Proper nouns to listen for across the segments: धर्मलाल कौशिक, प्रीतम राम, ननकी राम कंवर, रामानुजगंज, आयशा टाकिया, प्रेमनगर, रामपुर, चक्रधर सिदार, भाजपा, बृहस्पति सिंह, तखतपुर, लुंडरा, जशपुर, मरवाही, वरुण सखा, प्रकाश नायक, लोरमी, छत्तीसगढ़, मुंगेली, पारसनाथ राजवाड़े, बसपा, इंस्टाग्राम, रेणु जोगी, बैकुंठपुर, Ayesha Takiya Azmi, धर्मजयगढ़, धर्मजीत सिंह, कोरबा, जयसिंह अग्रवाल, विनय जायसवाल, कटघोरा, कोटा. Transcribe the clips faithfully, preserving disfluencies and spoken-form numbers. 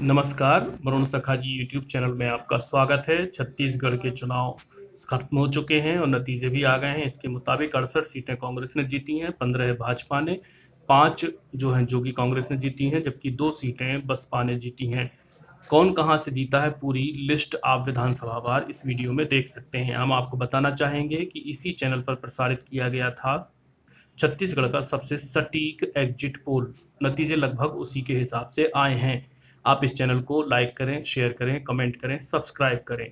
नमस्कार, वरुण सखा जी YouTube channel में आपका स्वागत है। छत्तीसगढ़ के चुनाव खत्म हो चुके हैं और नतीजे भी आ गए हैं। इसके मुताबिक अड़सठ सीटें कांग्रेस ने जीती हैं, पंद्रह भाजपा ने, पाँच जो हैं जो कि कांग्रेस ने जीती हैं, जबकि दो सीटें बसपा ने जीती हैं। कौन कहां से जीता है पूरी लिस्ट आप विधानसभा वार इस वीडियो में देख सकते हैं। हम आपको बताना चाहेंगे कि इसी चैनल पर प्रसारित किया गया था छत्तीसगढ़ का सबसे सटीक एग्जिट पोल। नतीजे लगभग उसी के हिसाब से आए हैं। आप इस चैनल को लाइक करें, शेयर करें, कमेंट करें, सब्सक्राइब करें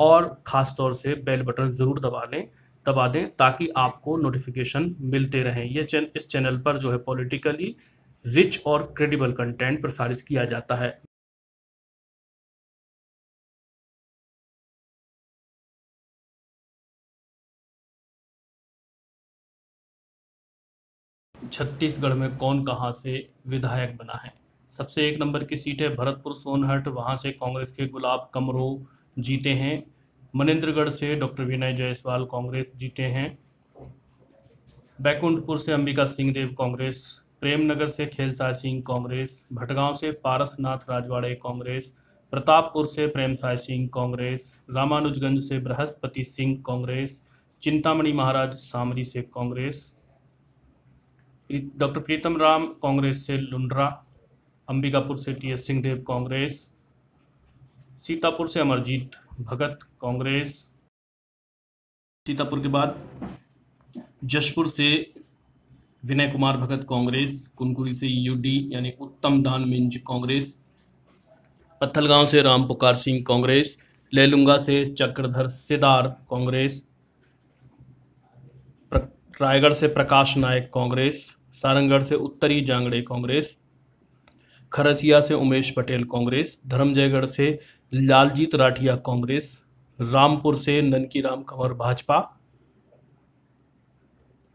और ख़ास तौर से बेल बटन ज़रूर दबा लें दबा दें ताकि आपको नोटिफिकेशन मिलते रहें। ये चैन इस चैनल पर जो है पॉलिटिकली रिच और क्रेडिबल कंटेंट प्रसारित किया जाता है। छत्तीसगढ़ में कौन कहाँ से विधायक बना है। सबसे एक नंबर की सीट है भरतपुर सोनहट, वहाँ से कांग्रेस के गुलाब कमरो जीते हैं। मनेंद्रगढ़ से डॉक्टर विनय जायसवाल कांग्रेस जीते हैं। बैकुंठपुर से अंबिका सिंह देव कांग्रेस, प्रेमनगर से खेल साय सिंह कांग्रेस, भटगांव से पारसनाथ राजवाड़े कांग्रेस, प्रतापपुर से प्रेमसाय सिंह कांग्रेस, रामानुजगंज से बृहस्पति सिंह कांग्रेस, चिंतामणि महाराज सामरी से कांग्रेस, डॉक्टर प्रीतम राम कांग्रेस से लुंडरा, अंबिकापुर से टीएस सिंहदेव कांग्रेस, सीतापुर से अमरजीत भगत कांग्रेस। सीतापुर के बाद जशपुर से विनय कुमार भगत कांग्रेस, कुनकुरी से यूडी यानी उत्तम दानमिंज कांग्रेस, पत्थलगांव से राम पुकार सिंह कांग्रेस, लेलुंगा से चक्रधर सिदार कांग्रेस, रायगढ़ से प्रकाश नायक कांग्रेस, सारंगढ़ से उत्तरी जांगड़े कांग्रेस, खरसिया से उमेश पटेल कांग्रेस, धर्मजयगढ़ से लालजीत राठिया कांग्रेस, रामपुर से ननकी राम कंवर भाजपा,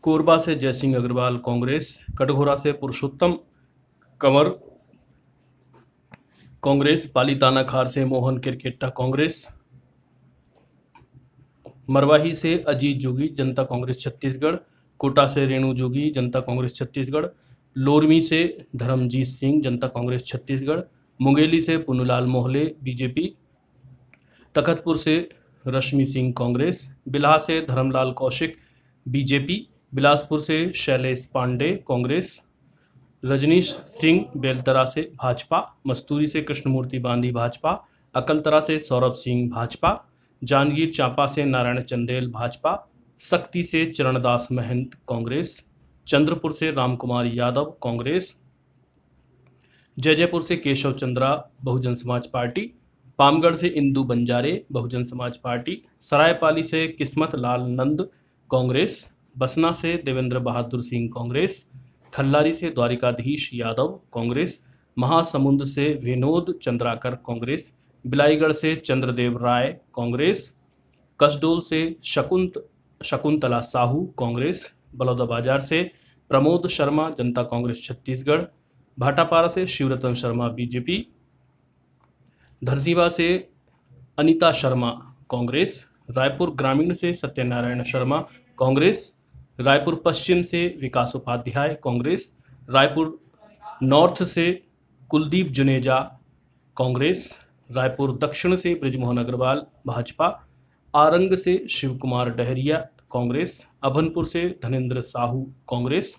कोरबा से जयसिंह अग्रवाल कांग्रेस, कटघोरा से पुरुषोत्तम कंवर कांग्रेस, पालीताना खार से मोहन किरकेट्टा कांग्रेस, मरवाही से अजीत जोगी जनता कांग्रेस छत्तीसगढ़, कोटा से रेणु जोगी जनता कांग्रेस छत्तीसगढ़, लोरमी से धर्मजीत सिंह जनता कांग्रेस छत्तीसगढ़, मुंगेली से पुनुलाल मोहले बीजेपी, तखतपुर से रश्मि सिंह कांग्रेस, बिल्हा से धर्मलाल कौशिक बीजेपी, बिलासपुर से शैलेश पांडे कांग्रेस, रजनीश सिंह बेलतरा से भाजपा, मस्तूरी से कृष्णमूर्ति बांधी भाजपा, अकलतरा से सौरभ सिंह भाजपा, जांजगीर चांपा से नारायण चंदेल भाजपा, सख्ती से चरणदास महंत कांग्रेस, चंद्रपुर से रामकुमार यादव कांग्रेस, जयजयपुर से केशव चंद्रा बहुजन समाज पार्टी, पामगढ़ से इंदू बंजारे बहुजन समाज पार्टी, सरायपाली से किस्मत लाल नंद कांग्रेस, बसना से देवेंद्र बहादुर सिंह कांग्रेस, खल्लारी से द्वारिकाधीश यादव कांग्रेस, महासमुंद से विनोद चंद्राकर कांग्रेस, बिलाईगढ़ से चंद्रदेव राय कांग्रेस, कसडोल से शकुंत शकुंतला साहू कांग्रेस, बलौदाबाजार से प्रमोद शर्मा जनता कांग्रेस छत्तीसगढ़, भाटापारा से शिवरतन शर्मा बीजेपी, धरसीवा से अनीता शर्मा कांग्रेस, रायपुर ग्रामीण से सत्यनारायण शर्मा कांग्रेस, रायपुर पश्चिम से विकास उपाध्याय कांग्रेस, रायपुर नॉर्थ से कुलदीप जुनेजा कांग्रेस, रायपुर दक्षिण से बृजमोहन अग्रवाल भाजपा, आरंग से शिव कुमार डहरिया कांग्रेस, अभनपुर से धनेंद्र साहू कांग्रेस,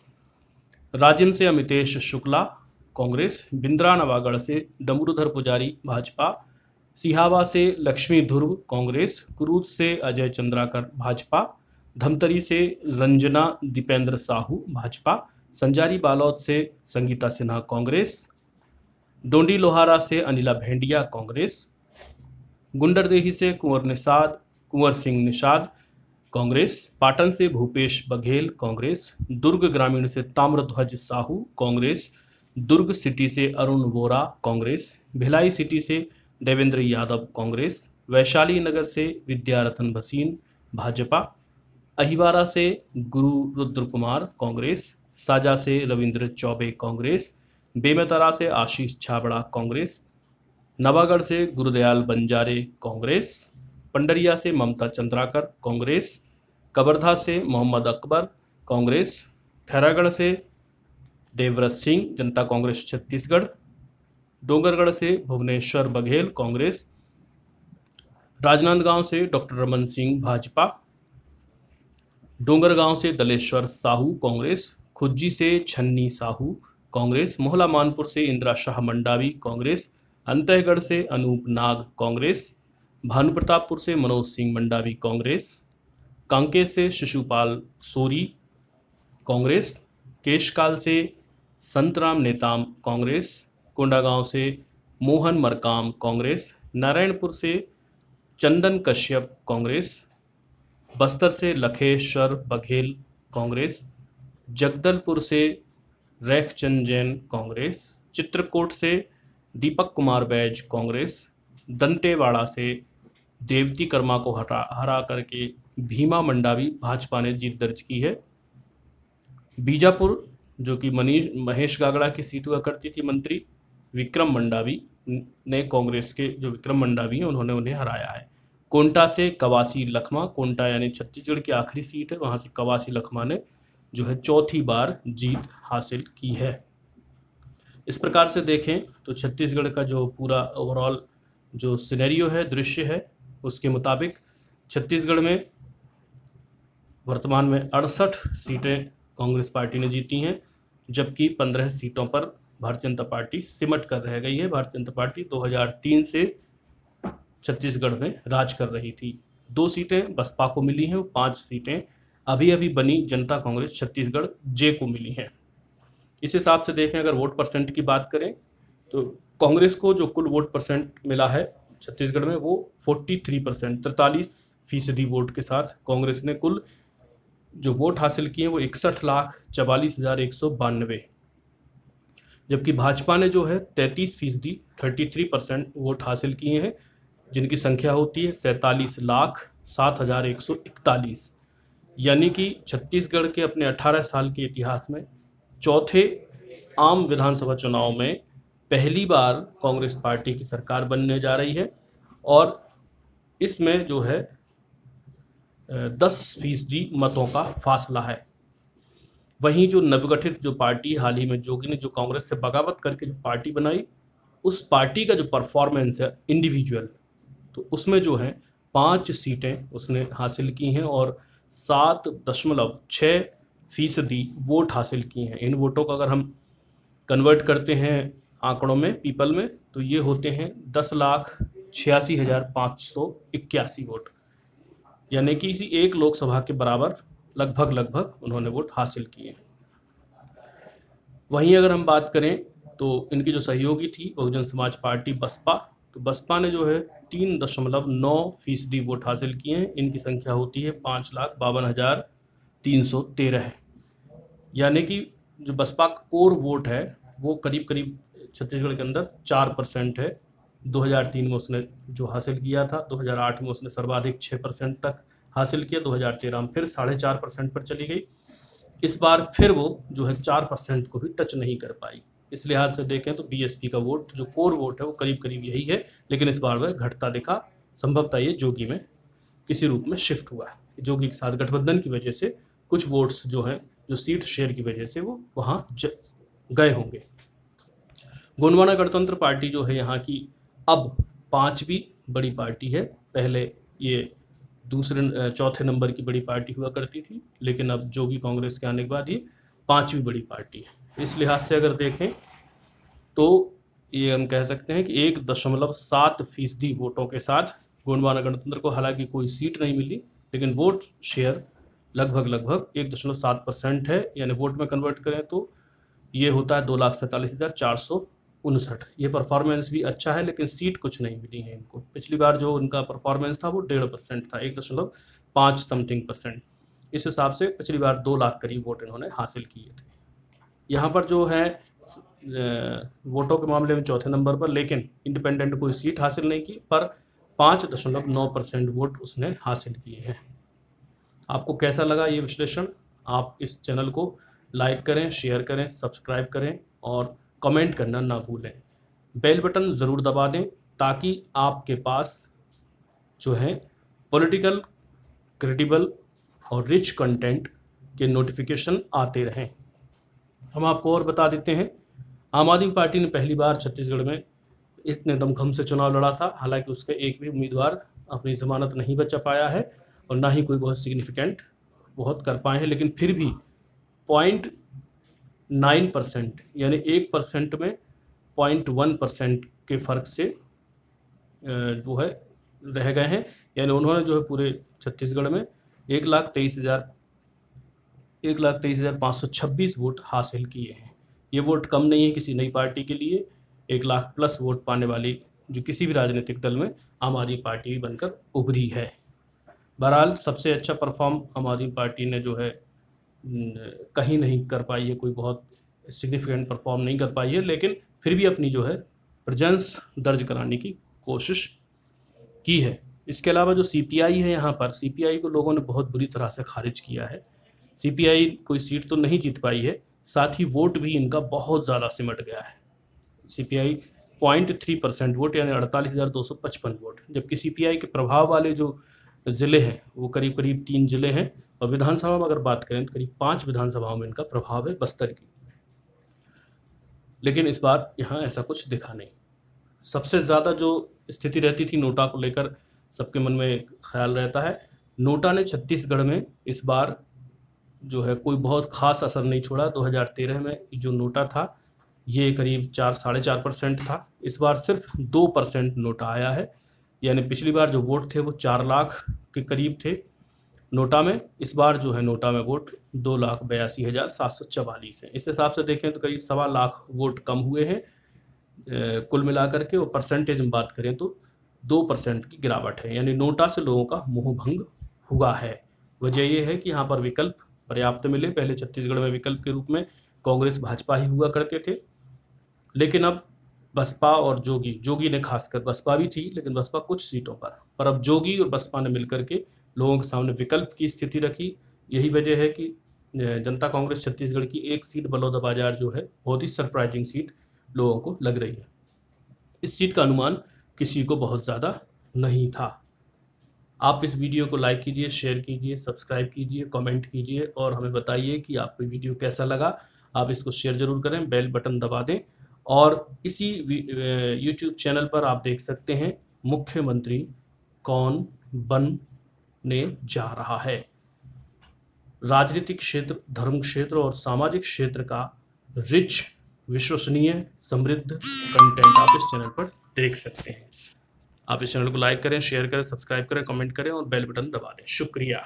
राजेंद्र से अमितेश शुक्ला कांग्रेस, बिंद्रा नवागढ़ से डमरूधर पुजारी भाजपा, सिहावा से लक्ष्मी ध्रुव कांग्रेस, कुरूद से अजय चंद्राकर भाजपा, धमतरी से रंजना दीपेंद्र साहू भाजपा, संजारी बालौद से संगीता सिन्हा कांग्रेस, डोंडी लोहारा से अनिला भेंडिया कांग्रेस, गुंडरदेही से कुंवर निषाद कुंवर सिंह निषाद कांग्रेस, पाटन से भूपेश बघेल कांग्रेस, दुर्ग ग्रामीण से ताम्रध्वज साहू कांग्रेस, दुर्ग सिटी से अरुण वोरा कांग्रेस, भिलाई सिटी से देवेंद्र यादव कांग्रेस, वैशाली नगर से विद्यारतन भसीन भाजपा, अहिवारा से गुरु रुद्र कुमार कांग्रेस, साजा से रविंद्र चौबे कांग्रेस, बेमेतरा से आशीष छाबड़ा कांग्रेस, नवागढ़ से गुरुदयाल बंजारे कांग्रेस, पंडरिया से ममता चंद्राकर कांग्रेस, कवर्धा से मोहम्मद अकबर कांग्रेस, खैरागढ़ से देवव्रत सिंह जनता कांग्रेस छत्तीसगढ़, डोंगरगढ़ से भुवनेश्वर बघेल कांग्रेस, राजनांदगांव से डॉक्टर रमन सिंह भाजपा, डोंगरगांव से दलेश्वर साहू कांग्रेस, खुज्जी से छन्नी साहू कांग्रेस, मोहला मानपुर से इंदिरा शाह मंडावी कांग्रेस, अंतःगढ़ से अनूप नाग कांग्रेस, भानुप्रतापपुर से मनोज सिंह मंडावी कांग्रेस, कांकेर से शिशुपाल सोरी कांग्रेस, केशकाल से संतराम नेताम कांग्रेस, कोंडागांव से मोहन मरकाम कांग्रेस, नारायणपुर से चंदन कश्यप कांग्रेस, बस्तर से लखेश्वर बघेल कांग्रेस, जगदलपुर से रेखचंद जैन कांग्रेस, चित्रकोट से दीपक कुमार बैज कांग्रेस, दंतेवाड़ा से देवती कर्मा को हटा हरा करके भीमा मंडावी भाजपा ने जीत दर्ज की है। बीजापुर जो कि मनीष महेश गागड़ा की सीट हुआ करती थी मंत्री, विक्रम मंडावी ने कांग्रेस के जो विक्रम मंडावी हैं उन्होंने उन्हें हराया है। कोंटा से कवासी लखमा, कोंटा यानी छत्तीसगढ़ की आखिरी सीट है, वहां से कवासी लखमा ने जो है चौथी बार जीत हासिल की है। इस प्रकार से देखें तो छत्तीसगढ़ का जो पूरा ओवरऑल जो सिनेरियो है, दृश्य है, उसके मुताबिक छत्तीसगढ़ में वर्तमान में अड़सठ सीटें कांग्रेस पार्टी ने जीती हैं, जबकि पंद्रह सीटों पर भारतीय जनता पार्टी सिमट कर रह गई है। भारतीय जनता पार्टी दो हज़ार तीन से छत्तीसगढ़ में राज कर रही थी। दो सीटें बसपा को मिली हैं और पाँच सीटें अभी अभी बनी जनता कांग्रेस छत्तीसगढ़ जे को मिली हैं। इस हिसाब से देखें अगर वोट परसेंट की बात करें तो कांग्रेस को जो कुल वोट परसेंट मिला है छत्तीसगढ़ में वो तैंतालीस परसेंट, तैंतालीस फीसदी वोट के साथ कांग्रेस ने कुल जो वोट हासिल किए वो इकसठ लाख चवालीस हज़ार एक सौ बानवे, जबकि भाजपा ने जो है तैंतीस फीसदी थर्टी थ्री परसेंट वोट हासिल किए हैं, जिनकी संख्या होती है सैंतालीस लाख सात हज़ार एक सौ इकतालीस। यानी कि छत्तीसगढ़ के अपने अठारह साल के इतिहास में चौथे आम विधानसभा चुनाव में पहली बार कांग्रेस पार्टी की सरकार बनने जा रही है और इसमें जो है दस फीसदी मतों का फासला है। वहीं जो नवगठित जो पार्टी हाल ही में जोगी ने जो कांग्रेस से बगावत करके जो पार्टी बनाई, उस पार्टी का जो परफॉर्मेंस है इंडिविजुअल, तो उसमें जो है पाँच सीटें उसने हासिल की हैं और सात दशमलव छः फीसदी वोट हासिल किए हैं। इन वोटों का अगर हम कन्वर्ट करते हैं आंकड़ों में, पीपल में, तो ये होते हैं दस लाख छियासी हज़ार पाँच सौ इक्यासी वोट, यानी कि इसी एक लोकसभा के बराबर लगभग लगभग उन्होंने वोट हासिल किए। वहीं अगर हम बात करें तो इनकी जो सहयोगी थी बहुजन समाज पार्टी बसपा, तो बसपा ने जो है तीन दशमलव नौ फीसदी वोट हासिल किए हैं। इनकी संख्या होती है पाँच लाख बावन हज़ार तीन सौ तेरह, यानी कि जो बसपा का कोर वोट है वो करीब करीब छत्तीसगढ़ के अंदर चार परसेंट है। दो हज़ार तीन में उसने जो हासिल किया था, दो हज़ार आठ में उसने सर्वाधिक छः परसेंट तक हासिल किया, दो हज़ार तेरह में फिर साढ़े चार परसेंट पर चली गई, इस बार फिर वो जो है चार परसेंट को भी टच नहीं कर पाई। इस लिहाज से देखें तो बीएसपी का वोट जो कोर वोट है वो करीब करीब यही है, लेकिन इस बार वह घटता दिखा। संभवतः ये जोगी में किसी रूप में शिफ्ट हुआ है, जोगी के साथ गठबंधन की वजह से कुछ वोट्स जो हैं, जो सीट शेयर की वजह से वो वहाँ गए होंगे। गोंडवाना गणतंत्र पार्टी जो है यहाँ की अब पांचवी बड़ी पार्टी है, पहले ये दूसरे चौथे नंबर की बड़ी पार्टी हुआ करती थी, लेकिन अब जोगी कांग्रेस के आने के बाद ये पांचवी बड़ी पार्टी है। इस लिहाज से अगर देखें तो ये हम कह सकते हैं कि एक दशमलव सात फीसदी वोटों के साथ गोंडवाना गणतंत्र को हालांकि कोई सीट नहीं मिली, लेकिन वोट शेयर लगभग लगभग एक दशमलव सात परसेंट है, यानी वोट में कन्वर्ट करें तो ये होता है दो लाख सैंतालीस हज़ार चार सौ उनसठ। ये परफॉर्मेंस भी अच्छा है, लेकिन सीट कुछ नहीं मिली है इनको। पिछली बार जो उनका परफॉर्मेंस था वो डेढ़ परसेंट था, एक दशमलव पाँच समथिंग परसेंट। इस हिसाब से पिछली बार दो लाख करीब वोट इन्होंने हासिल किए थे। यहाँ पर जो है वोटों के मामले में चौथे नंबर पर, लेकिन इंडिपेंडेंट कोई सीट हासिल नहीं की, पर पाँच दशमलव नौ परसेंट वोट उसने हासिल किए हैं। आपको कैसा लगा ये विश्लेषण? आप इस चैनल को लाइक करें, शेयर करें, सब्सक्राइब करें और कमेंट करना ना भूलें। बेल बटन ज़रूर दबा दें ताकि आपके पास जो है पॉलिटिकल, क्रेडिबल और रिच कंटेंट के नोटिफिकेशन आते रहें। हम आपको और बता देते हैं, आम आदमी पार्टी ने पहली बार छत्तीसगढ़ में इतने दमखम से चुनाव लड़ा था। हालांकि उसका एक भी उम्मीदवार अपनी जमानत नहीं बचा पाया है और ना ही कोई बहुत सिग्निफिकेंट बहुत कर पाए हैं, लेकिन फिर भी पॉइंट नाइन परसेंट यानी एक परसेंट में पॉइंट वन परसेंट के फ़र्क से जो है रह गए हैं। यानी उन्होंने जो है पूरे छत्तीसगढ़ में एक लाख तेईस हज़ार एक लाख तेईस हज़ार पाँच सौ छब्बीस वोट हासिल किए हैं। ये वोट कम नहीं है किसी नई पार्टी के लिए। एक लाख प्लस वोट पाने वाली जो किसी भी राजनीतिक दल में आम आदमी पार्टी बनकर उभरी है। बहरहाल सबसे अच्छा परफॉर्म आम आदमी पार्टी ने जो है कहीं नहीं कर पाई है, कोई बहुत सिग्निफिकेंट परफॉर्म नहीं कर पाई है, लेकिन फिर भी अपनी जो है प्रजेंस दर्ज कराने की कोशिश की है। इसके अलावा जो सीपीआई है, यहाँ पर सीपीआई को लोगों ने बहुत बुरी तरह से खारिज किया है। सीपीआई कोई सीट तो नहीं जीत पाई है, साथ ही वोट भी इनका बहुत ज़्यादा सिमट गया है। CPI point three percent vote यानी अड़तालीस हज़ार दो सौ पचपन वोट, जबकि सीपीआई के प्रभाव वाले जो ज़िले हैं वो करीब करीब तीन ज़िले हैं और विधानसभा में अगर बात करें तो करीब पाँच विधानसभाओं में इनका प्रभाव है बस्तर की, लेकिन इस बार यहाँ ऐसा कुछ दिखा नहीं। सबसे ज़्यादा जो स्थिति रहती थी नोटा को लेकर सबके मन में ख्याल रहता है, नोटा ने छत्तीसगढ़ में इस बार जो है कोई बहुत ख़ास असर नहीं छोड़ा। दो हज़ार तेरह में जो नोटा था ये करीब चार साढ़े चार परसेंट था, इस बार सिर्फ दो परसेंट नोटा आया है। यानी पिछली बार जो वोट थे वो चार लाख के करीब थे नोटा में, इस बार जो है नोटा में वोट दो लाख बयासी हज़ार सात सौ चवालीस है। इस हिसाब से देखें तो करीब सवा लाख वोट कम हुए हैं कुल मिलाकर के, और परसेंटेज में बात करें तो दो परसेंट की गिरावट है। यानी नोटा से लोगों का मोह भंग हुआ है। वजह यह है कि यहाँ पर विकल्प पर्याप्त मिले। पहले छत्तीसगढ़ में विकल्प के रूप में कांग्रेस भाजपा ही हुआ करते थे, लेकिन अब बसपा और जोगी जोगी ने खासकर, बसपा भी थी लेकिन बसपा कुछ सीटों पर पर अब जोगी और बसपा ने मिलकर के लोगों के सामने विकल्प की स्थिति रखी। यही वजह है कि जनता कांग्रेस छत्तीसगढ़ की एक सीट बलौदा बाजार जो है बहुत ही सरप्राइजिंग सीट लोगों को लग रही है। इस सीट का अनुमान किसी को बहुत ज़्यादा नहीं था। आप इस वीडियो को लाइक कीजिए, शेयर कीजिए, सब्सक्राइब कीजिए, कमेंट कीजिए और हमें बताइए कि आपको वीडियो कैसा लगा। आप इसको शेयर ज़रूर करें, बेल बटन दबा दें और इसी यूट्यूब चैनल पर आप देख सकते हैं मुख्यमंत्री कौन बनने जा रहा है। राजनीतिक क्षेत्र, धर्म क्षेत्र और सामाजिक क्षेत्र का रिच, विश्वसनीय, समृद्ध कंटेंट आप इस चैनल पर देख सकते हैं। आप इस चैनल को लाइक करें, शेयर करें, सब्सक्राइब करें, कमेंट करें और बेल बटन दबा दें। शुक्रिया।